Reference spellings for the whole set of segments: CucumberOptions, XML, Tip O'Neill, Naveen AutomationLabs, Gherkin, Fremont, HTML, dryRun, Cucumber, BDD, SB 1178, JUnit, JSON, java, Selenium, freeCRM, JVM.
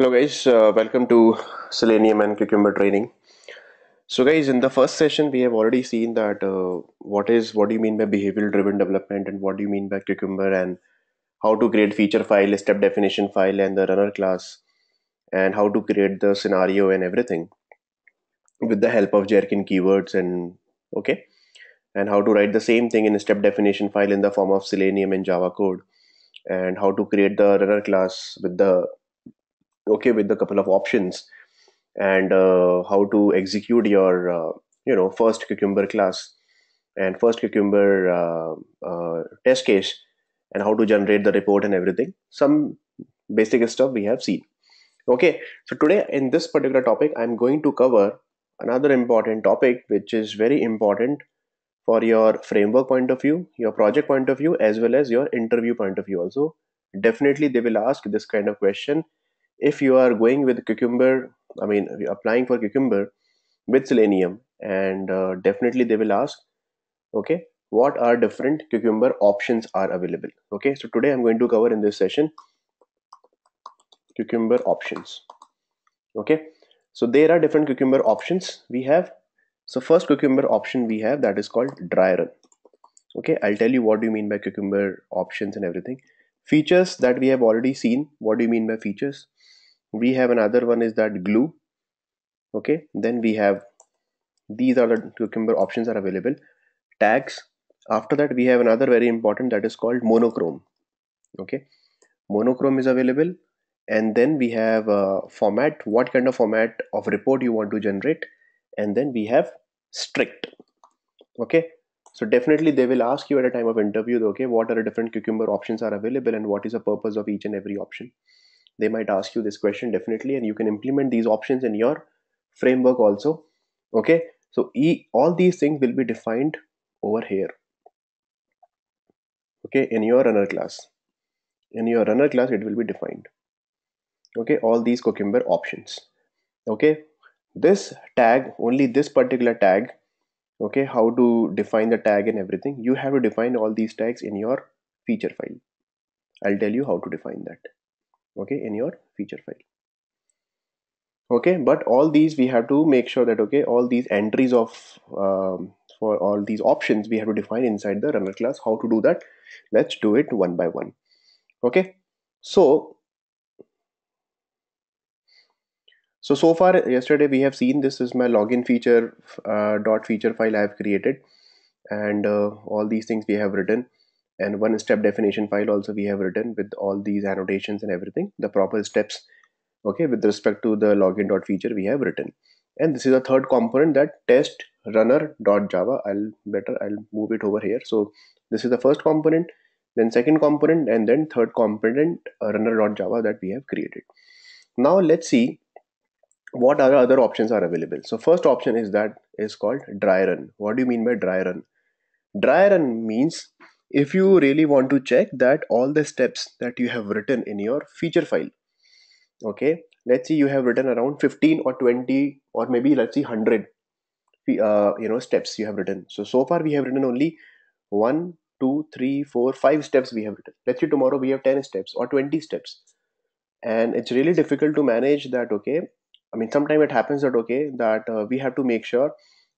Hello guys, welcome to Selenium and Cucumber training. So guys, in the first session we have already seen that what do you mean by behavioral driven development and what do you mean by Cucumber and how to create feature file, step definition file and the runner class and how to create the scenario and everything with the help of Gherkin keywords and okay, and how to write the same thing in a step definition file in the form of Selenium and Java code and how to create the runner class with the with a couple of options and how to execute your first Cucumber class and first Cucumber test case and how to generate the report and everything. Some basic stuff we have seen. Okay, so today in this particular topic I'm going to cover another important topic which is very important for your framework point of view, your project point of view, as well as your interview point of view also. Definitely they will ask this kind of question. If you are going with Cucumber, I mean applying for Cucumber with Selenium, and definitely they will ask, okay, what are different Cucumber options are available. Okay, so today I'm going to cover in this session Cucumber options. Okay, so there are different Cucumber options we have. So first Cucumber option we have, that is called dry run. Okay, I'll tell you what do you mean by Cucumber options and everything. Features that we have already seen, what do you mean by features? We have another one is that glue. Okay, then we have, these are the Cucumber options are available. Tags. After that we have another very important, that is called monochrome. Okay, monochrome is available. And then we have format, what kind of format of report you want to generate. And then we have strict. Okay, so definitely they will ask you at a time of interview, okay, what are the different Cucumber options are available and what is the purpose of each and every option. They might ask you this question definitely, and you can implement these options in your framework also. Okay, so all these things will be defined over here. Okay, in your runner class, it will be defined. Okay, all these Cucumber options. Okay, this tag, only this particular tag, okay, how to define the tag and everything, you have to define all these tags in your feature file. I'll tell you how to define that, okay, in your feature file. Okay, but all these we have to make sure that, okay, all these entries of for all these options we have to define inside the runner class. How to do that? Let's do it one by one. Okay, so far yesterday we have seen, this is my login feature dot feature file I have created, and all these things we have written, and one step definition file also we have written with all these annotations and everything, the proper steps, okay, with respect to the login dot feature we have written. And this is a third component, that test runner dot Java. I'll move it over here. So this is the first component, then second component, and then third component, runner dot Java, that we have created. Now let's see what are other options are available. So first option is that is called dry run. What do you mean by dry run? Dry run means if you really want to check that all the steps that you have written in your feature file, okay, let's see you have written around 15 or 20 or maybe let's see 100 steps you have written. So far we have written only 1, 2, 3, 4, 5 steps we have written. Let's say tomorrow we have 10 steps or 20 steps, and it's really difficult to manage that. Okay, I mean, sometimes it happens that, okay, that we have to make sure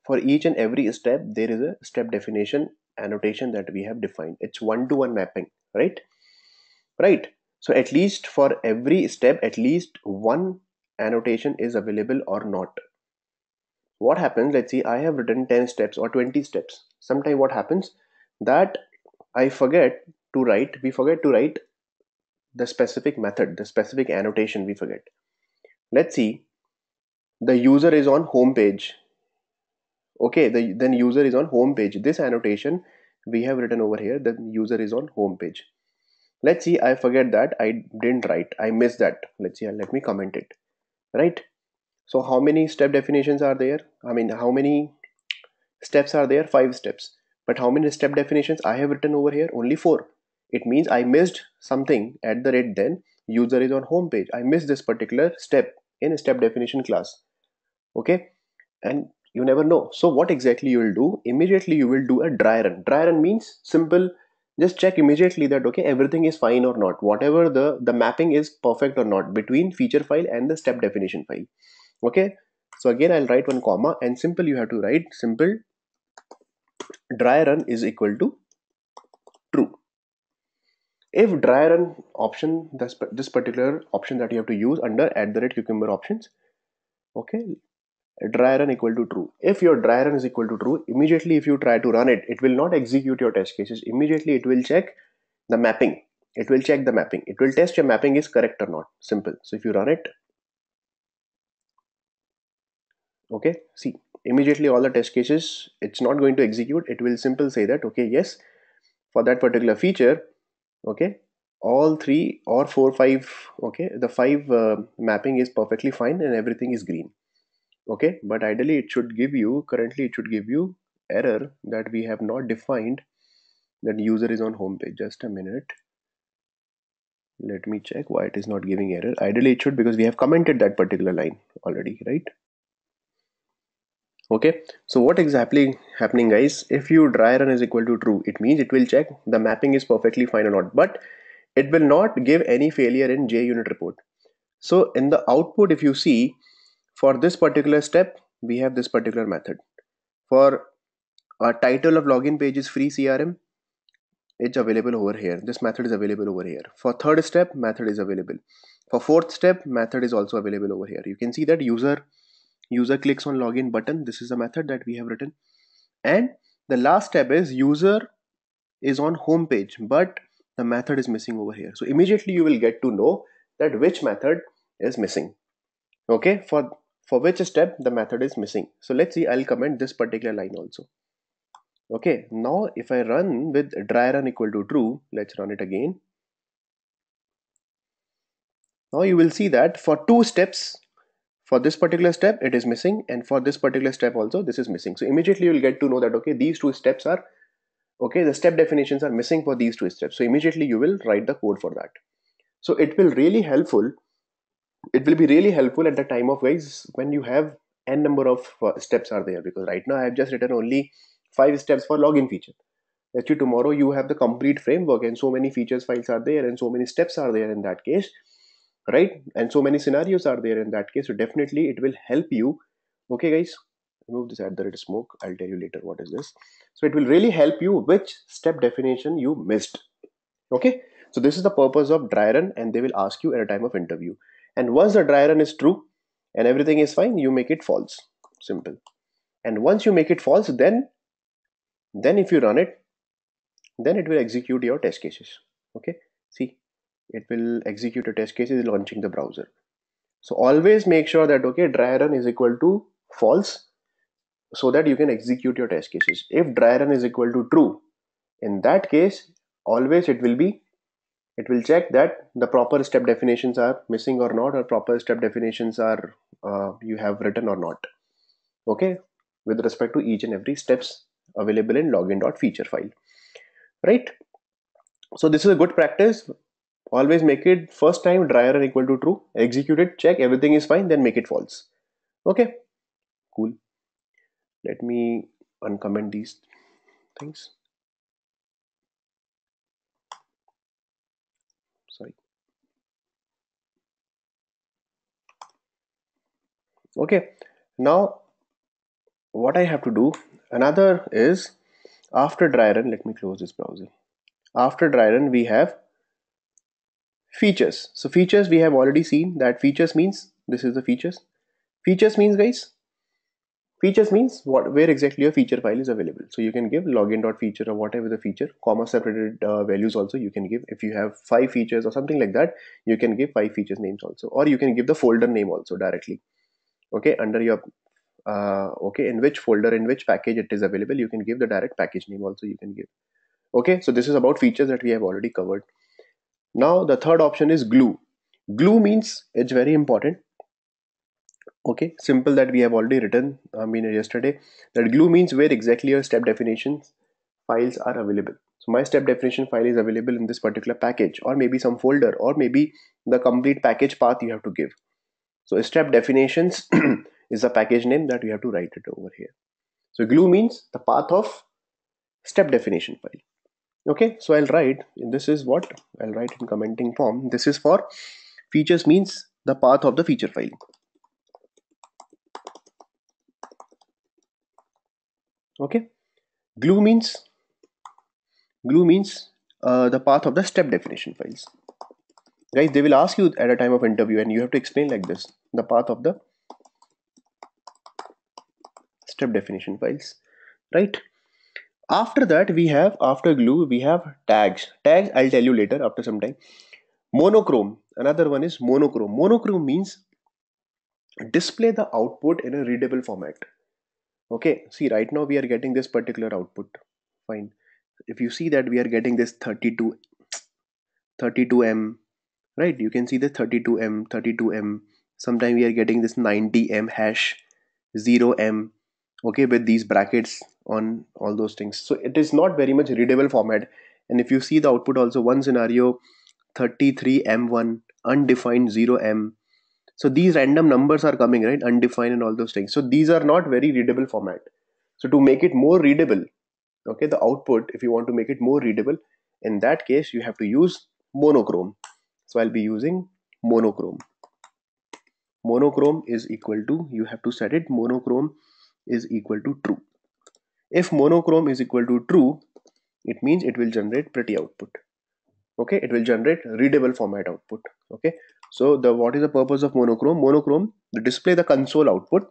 for each and every step there is a step definition annotation that we have defined. It's one-to-one mapping, right? Right. So at least for every step, at least one annotation is available or not. What happens? Let's see, I have written 10 steps or 20 steps. Sometimes what happens that we forget to write the specific method, the specific annotation we forget. Let's see. The user is on home page. Okay, then user is on home page. This annotation we have written over here, the user is on home page. Let's see, I forget that, I didn't write, I missed that. Let's see, let me comment it. Right? So how many step definitions are there? I mean, how many steps are there? 5 steps. But how many step definitions I have written over here? Only 4. It means I missed something at the rate then user is on home page. I missed this particular step in a step definition class. Okay, and you never know. So what exactly you will do? Immediately you will do a dry run. Dry run means simple just check immediately that okay, everything is fine or not, whatever the mapping is perfect or not between feature file and the step definition file. Okay, so again I'll write one comma, and simple you have to write simple dry run is equal to true. If dry run option, this particular option that you have to use under @CucumberOptions, okay, dry run equal to true. If your dry run is equal to true, immediately if you try to run it, it will not execute your test cases. Immediately it will check the mapping. It will check the mapping. It will test your mapping is correct or not. Simple. So if you run it, okay, see, immediately all the test cases, it's not going to execute. It will simply say that, okay, yes, for that particular feature, okay, all 3 or 4, 5, okay, the 5 mapping is perfectly fine and everything is green. Okay, but ideally it should give you, currently it should give you error that we have not defined that user is on home page. Just a minute, let me check why it is not giving error. Ideally it should, because we have commented that particular line already, right? Okay, so what exactly happening, guys? If you dry run is equal to true, it means it will check the mapping is perfectly fine or not, but it will not give any failure in JUnit report. So in the output, if you see, for this particular step, we have this particular method. For our title of login page is freeCRM, it's available over here. This method is available over here. For third step, method is available. For fourth step, method is also available over here. You can see that user clicks on login button. This is a method that we have written. And the last step is user is on home page, but the method is missing over here. So immediately you will get to know that which method is missing. Okay, for which step the method is missing. So let's see, I'll comment this particular line also. Okay, now if I run with dry run equal to true, let's run it again. Now you will see that for 2 steps, for this particular step it is missing, and for this particular step also this is missing. So immediately you will get to know that okay, these 2 steps are, okay, the step definitions are missing for these 2 steps. So immediately you will write the code for that. So it will really helpful. It will be really helpful at the time of, guys, when you have n number of steps are there, because right now I have just written only 5 steps for login feature. Let's say tomorrow you have the complete framework and so many features files are there and so many steps are there in that case, right? And so many scenarios are there in that case. So definitely it will help you. Okay, guys, remove this @smoke. I'll tell you later what is this. So it will really help you which step definition you missed. Okay, so this is the purpose of dry run, and they will ask you at a time of interview. And once the dry run is true and everything is fine, you make it false. Simple. And once you make it false, then if you run it, then it will execute your test cases. Okay, see, it will execute your test cases launching the browser. So always make sure that okay, dry run is equal to false so that you can execute your test cases. If dry run is equal to true, in that case always it will be, it will check that the proper step definitions are missing or not, or proper step definitions are you have written or not. Okay, with respect to each and every steps available in login.feature file, right? So this is a good practice. Always make it first time dry run equal to true, execute it, check everything is fine, then make it false. Okay, cool. Let me uncomment these things. Okay, now what I have to do another is, after dry run, let me close this browser. After dry run we have features. So features, we have already seen that features means this is the features. Features means, guys, features means what, where exactly your feature file is available. So you can give login.feature or whatever the feature, comma separated values also you can give. If you have 5 features or something like that, you can give 5 features names also, or you can give the folder name also directly. Okay, under your okay, in which folder, in which package it is available, you can give the direct package name also you can give. Okay, so this is about features that we have already covered. Now the third option is glue. Glue means, it's very important. Okay, simple that we have already written, I mean yesterday, that glue means where exactly your step definitions files are available. So my step definition file is available in this particular package, or maybe some folder, or maybe the complete package path you have to give. So step definitions is the package name that we have to write it over here. So glue means the path of step definition file. Okay, so I'll write, this is what I'll write in commenting form. This is for features, means the path of the feature file. Okay, glue means the path of the step definition files. Guys, they will ask you at a time of interview and you have to explain like this, the path of the step definition files, right? After that, we have, after glue, we have tags. Tags, I'll tell you later after some time. Monochrome, another one is monochrome. Monochrome means display the output in a readable format. Okay, see, right now we are getting this particular output. Fine. If you see that we are getting this 32M, right? You can see the 32M. Sometimes we are getting this 90M hash, 0M. Okay, with these brackets on all those things. So it is not very much readable format. And if you see the output also, one scenario, 33M1, undefined 0M. So these random numbers are coming, right? Undefined and all those things. So these are not very readable format. So to make it more readable, okay, the output, if you want to make it more readable, in that case, you have to use monochrome. So I'll be using monochrome. Monochrome is equal to, you have to set it, monochrome is equal to true. If monochrome is equal to true, it means it will generate pretty output. Okay, it will generate readable format output. Okay, so the what is the purpose of monochrome? Monochrome to display the console output.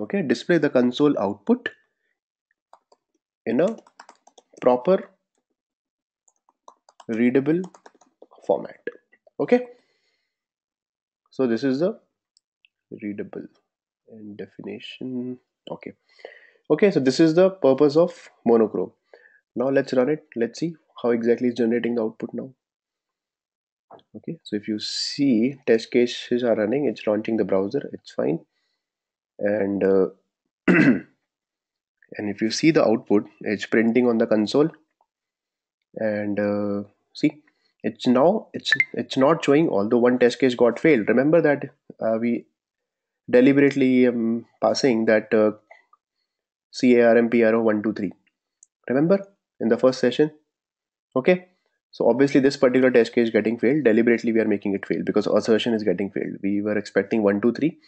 Okay, display the console output in a proper readable format. Okay, so this is the readable and definition. Okay, okay, so this is the purpose of monochrome. Now let's run it. Let's see how exactly it's generating the output now. Okay, so if you see, test cases are running, it's launching the browser, it's fine. And and if you see the output, it's printing on the console. And see, it's now it's not showing, although one test case got failed. Remember that we deliberately passing that CARM PRO 123, remember, in the first session. Okay, so obviously this particular test case getting failed, deliberately we are making it fail because assertion is getting failed. We were expecting 1 2 3,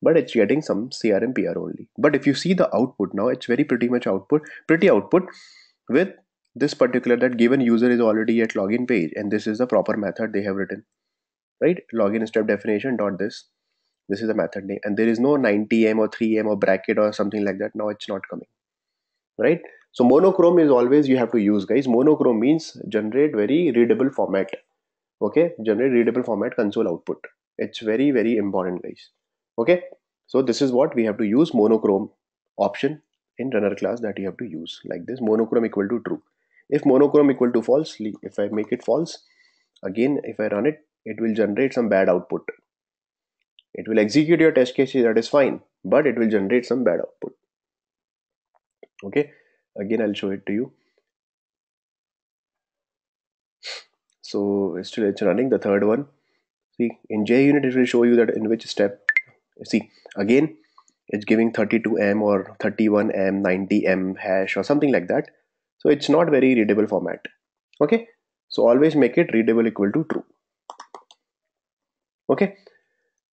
but it's getting some CRM PR only. But if you see the output now, it's very pretty output with this particular, that given user is already at login page, and this is the proper method they have written, right? Login step definition dot this is the method name, and there is no 90M or 3M or bracket or something like that. Now it's not coming, right? So monochrome is always you have to use, guys. Monochrome means generate very readable format. Okay, generate readable format console output. It's very, very important, guys. Okay, so this is what we have to use, monochrome option in runner class, that you have to use like this, monochrome equal to true. If monochrome equal to false, if I make it false, again, if I run it, it will generate some bad output. It will execute your test cases, that is fine, but it will generate some bad output. Okay, again, I'll show it to you. So still it's running the third one. See, in JUnit, it will show you that in which step. See, again, it's giving 32M or 31M, 90M hash or something like that. So it's not very readable format. Okay, so always make it readable equal to true. Okay,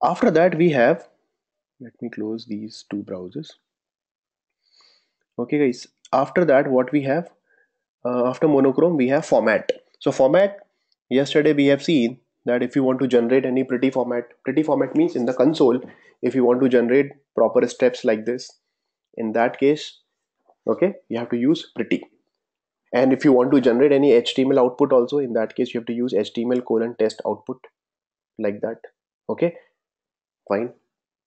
after that we have, let me close these two browsers. Okay guys, after that what we have, after monochrome we have format. So format, yesterday we have seen that if you want to generate any pretty format means in the console, if you want to generate proper steps like this, in that case, okay, you have to use pretty. And if you want to generate any HTML output also, in that case, you have to use HTML::test output like that. Okay, fine.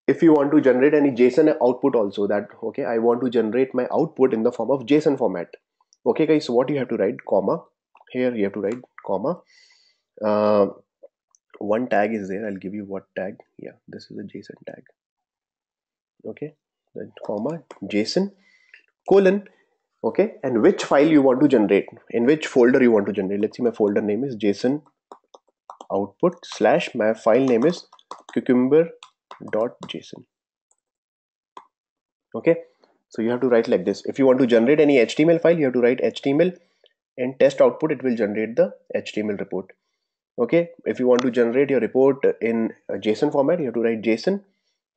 If you want to generate any JSON output also, that, okay, I want to generate my output in the form of JSON format. Okay guys, so what you have to write, comma, here you have to write comma. One tag is there. I'll give you what tag. Yeah, this is a JSON tag. Okay, then comma JSON:: okay, and which file you want to generate, in which folder you want to generate. Let's see, my folder name is JSON output / my file name is cucumber.json. Okay, So you have to write like this. If you want to generate any HTML file, you have to write HTML and test output, it will generate the HTML report. Okay, if you want to generate your report in a JSON format, you have to write JSON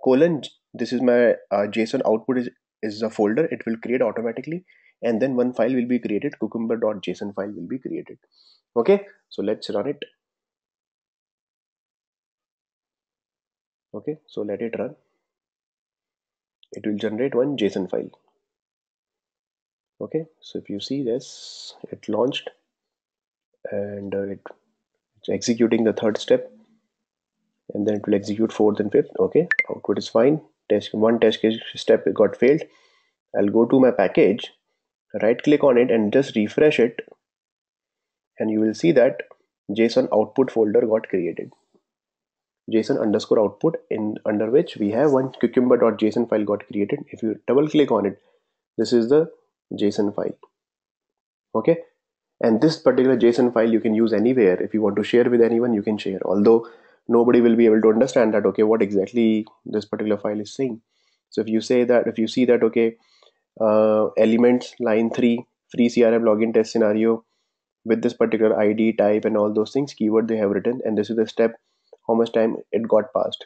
colon, this is my JSON output is a folder, it will create automatically, and then one file will be created, cucumber.json file will be created. Okay, so let's run it. Okay, so let it run. It will generate one JSON file. Okay, so if you see this, it launched and it's executing the third step, and then it will execute fourth and fifth. Okay, output is fine. One test case step got failed. I'll go to my package, right click on it and just refresh it, and you will see that JSON output folder got created. JSON underscore output, in under which we have one cucumber.json file got created. If you double click on it, this is the JSON file. Okay, and this particular JSON file you can use anywhere. If you want to share with anyone, you can share, although nobody will be able to understand that, okay, what exactly this particular file is saying. So if you say that, if you see that, okay, elements line 3 free CRM login test scenario with this particular ID type and all those things, keyword they have written, and this is the step, how much time it got passed.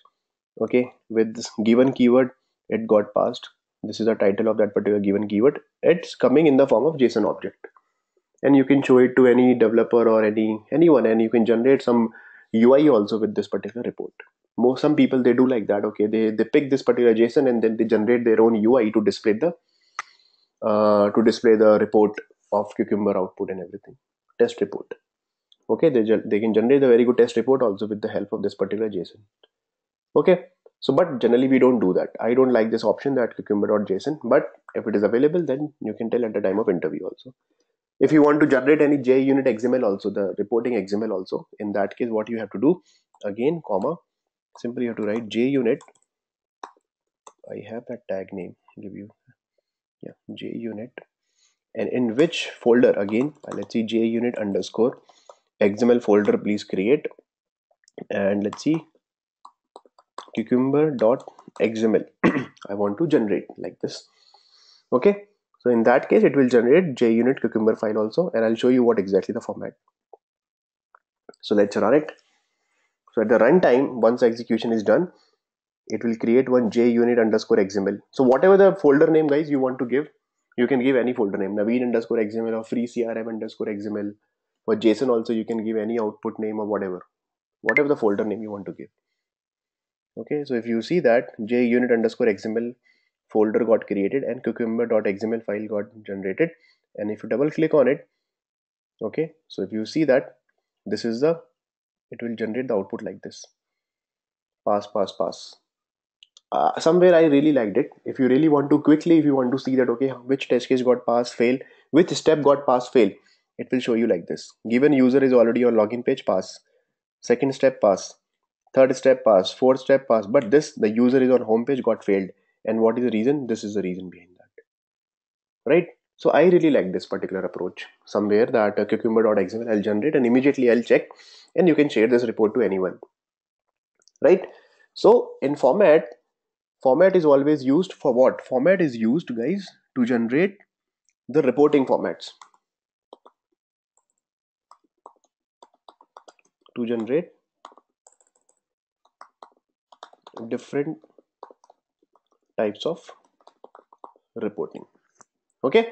Okay, with this given keyword it got passed, this is the title of that particular given keyword, it's coming in the form of JSON object, and you can show it to any developer or anyone, and you can generate some UI also with this particular report. Some people, they do like that. Okay, they pick this particular JSON and then they generate their own UI to display the report of Cucumber output and everything, test report. Okay, they can generate a very good test report also with the help of this particular JSON. Okay, so but generally we don't do that. I don't like this option, that cucumber.json, but if it is available, then you can tell at the time of interview also. If you want to generate any JUnit XML also, the reporting XML also, in that case what you have to do, again comma, simply you have to write JUnit, I have that tag name, give you, yeah, JUnit, and in which folder, again let's see, JUnit underscore XML folder please create, and let's see, cucumber.xml I want to generate like this. Okay, so in that case it will generate JUnit cucumber file also, and I'll show you what exactly the format. So let's run it. So at the runtime, once execution is done, it will create one JUnit underscore XML. So whatever the folder name, guys, you want to give, you can give any folder name, Naveen underscore XML or freeCRM underscore XML. For JSON also you can give any output name or whatever the folder name you want to give. Okay, so if you see that JUnit underscore XML folder got created and cucumber.xml file got generated, and if you double click on it, okay, so if you see that this is the, it will generate the output like this, pass. Somewhere I really liked it. If you really want to quickly, if you want to see that, okay, which test case got passed, fail, which step got passed, fail, it will show you like this. Given user is already on login page, pass. Second step, pass. Third step, pass. Fourth step, pass. But this, the user is on home page, got failed. And what is the reason? This is the reason behind that. Right? So I really like this particular approach. Somewhere that cucumber.xml I'll generate and immediately I'll check, and you can share this report to anyone. Right? So in format is always used for what? Format is used, guys, to generate the reporting formats. To generate different types of reporting. Okay,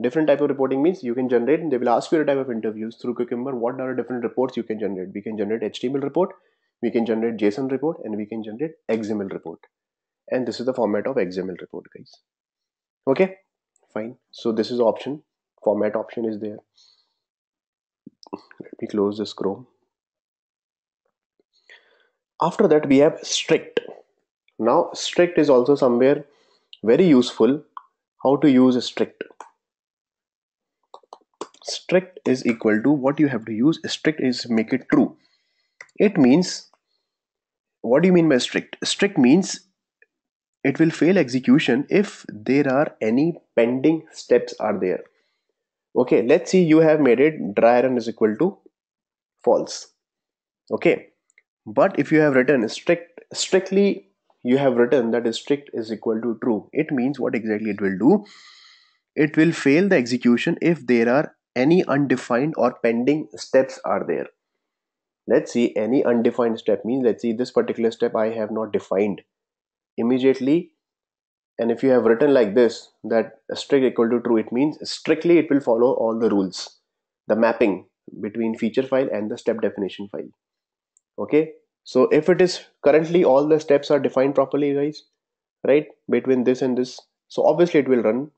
different type of reporting means you can generate, and they will ask you the type of interviews through Cucumber, what are the different reports you can generate. We can generate HTML report, we can generate JSON report, and we can generate XML report, and this is the format of XML report, guys. Okay, fine. So this is option, format option is there. Let me close this Chrome. After that we have strict. Now strict is also somewhere very useful. How to use strict? Strict is equal to what you have to use. Strict is make it true. It means, what do you mean by strict? Strict means it will fail execution if there are any pending steps are there. Okay, let's see, you have made it dry run is equal to false. Okay, but if you have written strictly you have written that is strict is equal to true, it means what exactly it will do? It will fail the execution if there are any undefined or pending steps are there. Let's see, any undefined step means, let's see, this particular step I have not defined immediately. And if you have written like this, that strict equal to true, it means strictly it will follow all the rules, the mapping between feature file and the step definition file. Okay, so if it is currently all the steps are defined properly, guys, right, between this and this, so obviously it will run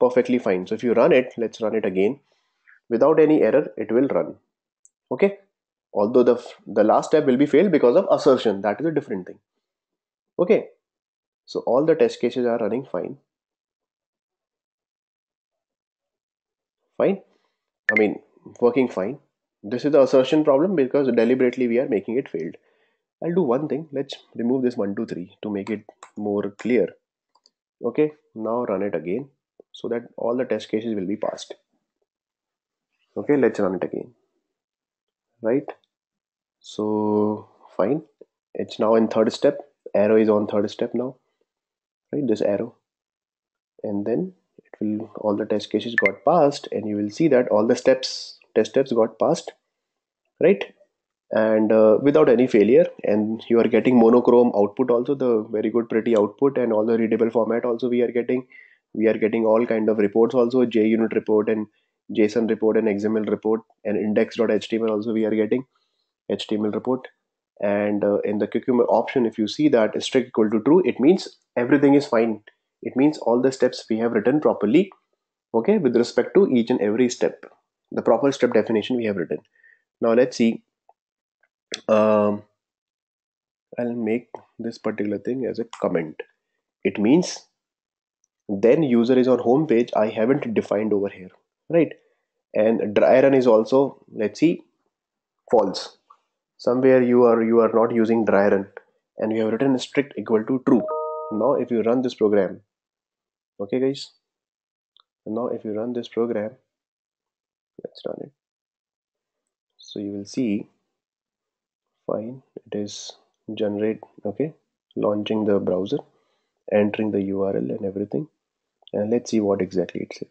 perfectly fine. So if you run it, let's run it again, without any error it will run. Okay, although the last step will be failed because of assertion, that is a different thing. Okay, so all the test cases are running fine. Working fine. This is the assertion problem because deliberately we are making it failed. I'll do one thing, let's remove this 1, 2, 3 to make it more clear. Okay, now run it again so that all the test cases will be passed. Okay, let's run it again. Right, so fine, it's now in third step, arrow is on third step now, right, this arrow, and then it will, all the test cases got passed, and you will see that all the steps, test steps got passed, right, and without any failure, and you are getting monochrome output also, the very good pretty output, and all the readable format also we are getting. We are getting all kind of reports also, JUnit report and JSON report and XML report and index.html also we are getting, HTML report. And in the Cucumber option, if you see that strict equal to true, it means everything is fine. It means all the steps we have written properly, okay, with respect to each and every step, the proper step definition we have written. Now let's see, I'll make this particular thing as a comment. It means then user is on home page, I haven't defined over here, right, and dry run is also, let's see, false. Somewhere you are not using dry run and you have written strict equal to true. Now if you run this program, okay guys, now if you run this program, let's run it, so you will see fine, it is generate, okay, launching the browser, entering the URL and everything, and let's see what exactly it says.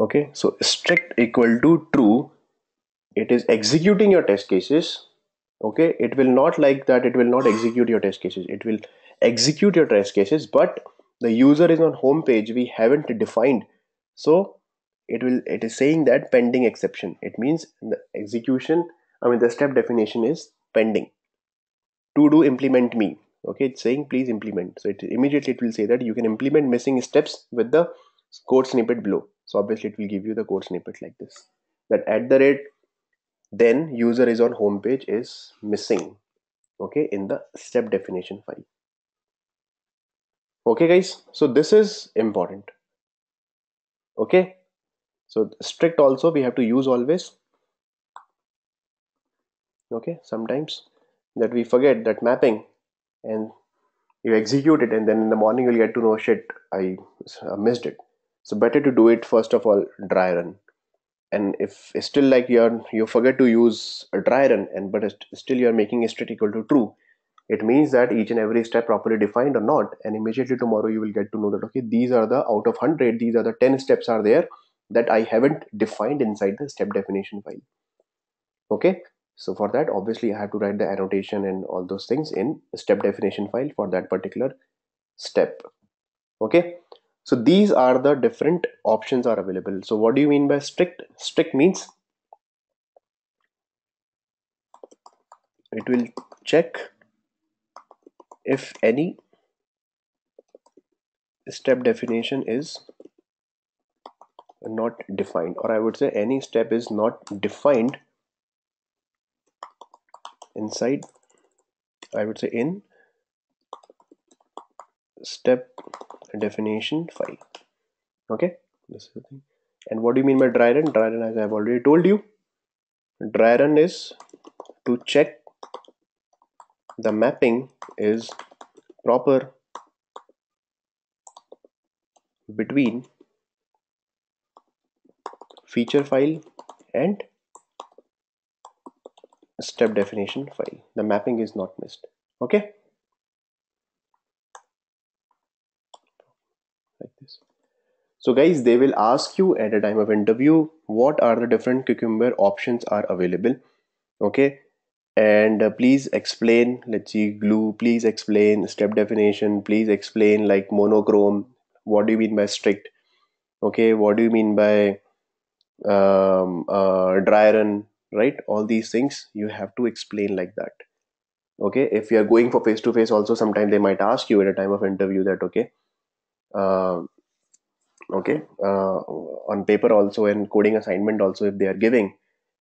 Okay, so strict equal to true, it is executing your test cases. Okay, it will not like that, it will not execute your test cases, it will execute your test cases, but the user is on home page, we haven't defined, so it is saying that pending exception. It means the execution, the step definition is pending. To do implement me, okay, it's saying please implement, so it immediately it will say that you can implement missing steps with the code snippet below. So obviously it will give you the code snippet like this, that @ then user is on home page is missing, okay, in the step definition file. Okay guys, so this is important. Okay, so strict also we have to use always. Okay, sometimes that we forget that mapping and you execute it, and then in the morning you'll get to know, shit, I missed it. So better to do it first of all dry run. And if still like you forget to use a dry run, and but still you are making a strict equal to true, it means that each and every step properly defined or not, and immediately tomorrow you will get to know that okay, these are the out of 100, these are the 10 steps are there that I haven't defined inside the step definition file. Okay, so for that obviously I have to write the annotation and all those things in step definition file for that particular step. Okay, so these are the different options are available. So what do you mean by strict? Strict means it will check if any step definition is not defined, or I would say any step is not defined inside, I would say in step definition file. Okay, this is the thing. And what do you mean by dry run? Dry run, as I've already told you, dry run is to check the mapping is proper between feature file and step definition file. The mapping is not missed. Okay, like this. So guys, they will ask you at a time of interview what are the different Cucumber options are available. Okay, and please explain, let's see, glue, please explain step definition, please explain like monochrome, what do you mean by strict, okay, what do you mean by dry run, right? All these things you have to explain like that. Okay, if you are going for face-to-face also, sometimes they might ask you at a time of interview that okay, on paper also and coding assignment also if they are giving,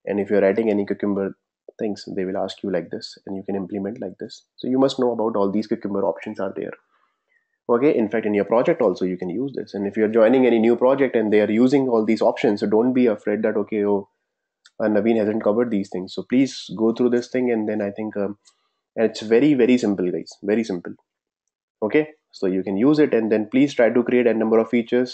and if you're writing any Cucumber things, they will ask you like this and you can implement like this. So you must know about all these Cucumber options are there. Okay, in fact in your project also you can use this, and if you're joining any new project and they are using all these options, so don't be afraid that okay, oh, Naveen hasn't covered these things. So please go through this thing, and then I think it's very, very simple guys, very simple. Okay, so you can use it, and then please try to create a number of feature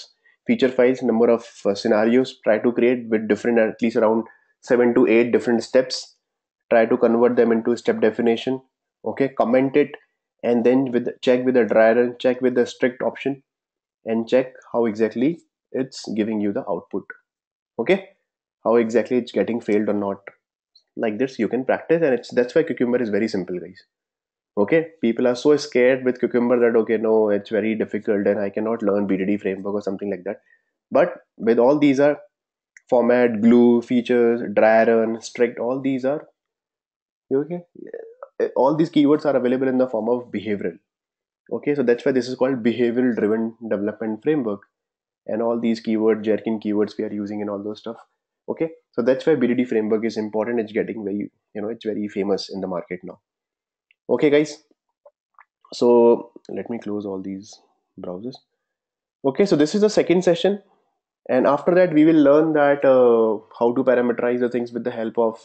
files, number of scenarios, try to create with different, at least around 7 to 8 different steps. Try to convert them into step definition. Okay, comment it, and then with check with the dry run, check with the strict option, and check how exactly it's giving you the output. Okay, how exactly it's getting failed or not. Like this you can practice, and it's, that's why Cucumber is very simple guys. Okay, people are so scared with Cucumber that okay, no, it's very difficult and I cannot learn BDD framework or something like that. But with all these are format, glue, features, dry run, strict, all these are okay, all these keywords are available in the form of behavioral. Okay, so that's why this is called behavioral driven development framework, and all these keywords, Gherkin keywords we are using and all those stuff. Okay, so that's why BDD framework is important. It's getting very, you know, it's very famous in the market now. Okay guys, so let me close all these browsers. Okay, so this is the second session, and after that we will learn that how to parameterize the things with the help of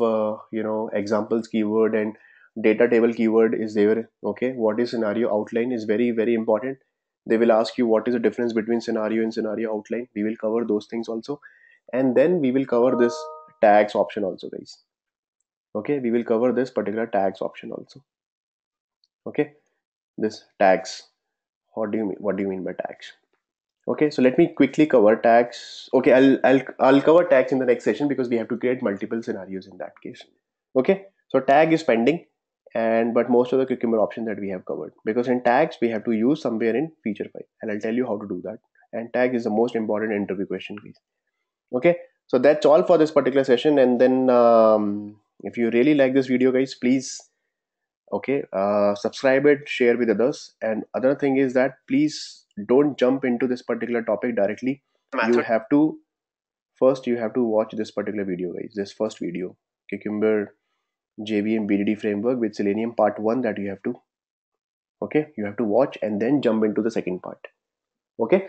examples keyword and data table keyword is there. Okay, what is scenario outline is very, very important. They will ask you what is the difference between scenario and scenario outline. We will cover those things also, and then we will cover this tags option also guys. Okay, we will cover this particular tags option also. Okay, this tags, what do you mean by tags? Okay, so let me quickly cover tags. Okay, I'll cover tags in the next session because we have to create multiple scenarios in that case. Okay, so tag is pending, but most of the Cucumber option that we have covered, because in tags we have to use somewhere in feature file, and I'll tell you how to do that. And tag is the most important interview question please. Okay, so that's all for this particular session, and then if you really like this video guys, please subscribe it, share with others. And other thing is that please don't jump into this particular topic directly. You have to watch this particular video guys, this first video, Cucumber JVM BDD framework with Selenium part 1, that you have to watch, and then jump into the second part. Okay,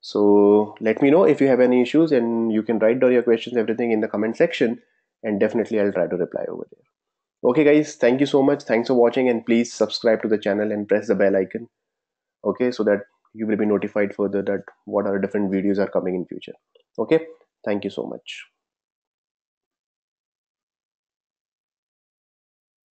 so let me know if you have any issues, and you can write down your questions, everything in the comment section, and definitely I'll try to reply over there. Okay guys, thank you so much, thanks for watching, and please subscribe to the channel and press the bell icon, okay, so that you will be notified further that what are different videos are coming in future. Okay, thank you so much.